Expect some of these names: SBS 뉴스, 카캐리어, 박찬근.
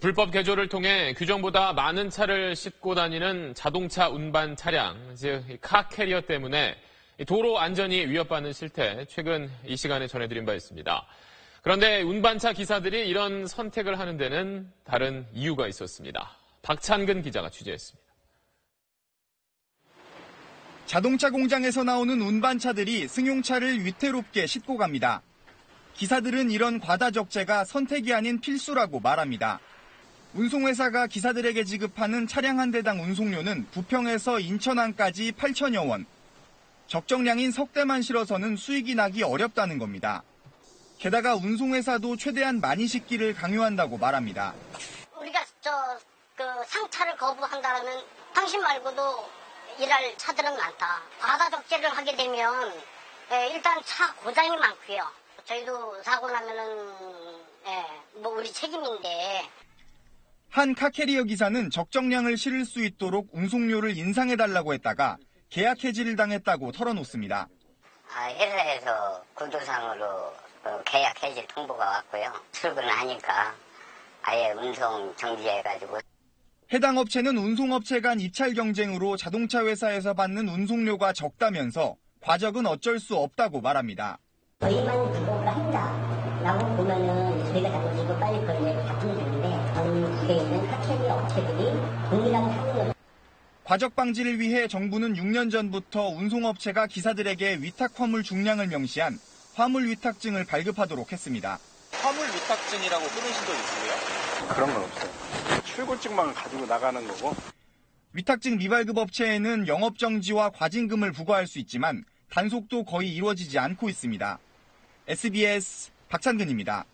불법 개조를 통해 규정보다 많은 차를 싣고 다니는 자동차 운반 차량, 즉 카캐리어 때문에 도로 안전이 위협받는 실태, 최근 이 시간에 전해드린 바 있습니다. 그런데 운반차 기사들이 이런 선택을 하는 데는 다른 이유가 있었습니다. 박찬근 기자가 취재했습니다. 자동차 공장에서 나오는 운반차들이 승용차를 위태롭게 싣고 갑니다. 기사들은 이런 과다 적재가 선택이 아닌 필수라고 말합니다. 운송회사가 기사들에게 지급하는 차량 한 대당 운송료는 부평에서 인천항까지 8천여 원. 적정량인 석 대만 실어서는 수익이 나기 어렵다는 겁니다. 게다가 운송회사도 최대한 많이 싣기를 강요한다고 말합니다. 우리가 상차를 거부한다면 당신 말고도 일할 차들은 많다. 과다 적재를 하게 되면 일단 차 고장이 많고요. 저희도 사고 나면은 우리 책임인데. 한 카캐리어 기사는 적정량을 실을 수 있도록 운송료를 인상해달라고 했다가 계약 해지를 당했다고 털어놓습니다. 회사에서 구조상으로 계약 해지 통보가 왔고요. 출근하니까 아예 운송 정지해가지고. 해당 업체는 운송업체 간 입찰 경쟁으로 자동차 회사에서 받는 운송료가 적다면서 과적은 어쩔 수 없다고 말합니다. 저희만 작업을 한다라고 보면은 저희가 자꾸 이거 빨리 걸리고 바꾸면 되는데 전 국에 있는 카캐리어 업체들이 동일하게 하는 거예요. 과적 방지를 위해 정부는 6년 전부터 운송업체가 기사들에게 위탁 화물 중량을 명시한 화물 위탁증을 발급하도록 했습니다. 화물 위탁증이라고 끊으신 적 있으세요? 그런 건 없어요. 출고증만 가지고 나가는 거고. 위탁증 미발급 업체에는 영업정지와 과징금을 부과할 수 있지만 단속도 거의 이루어지지 않고 있습니다. SBS 박찬근입니다.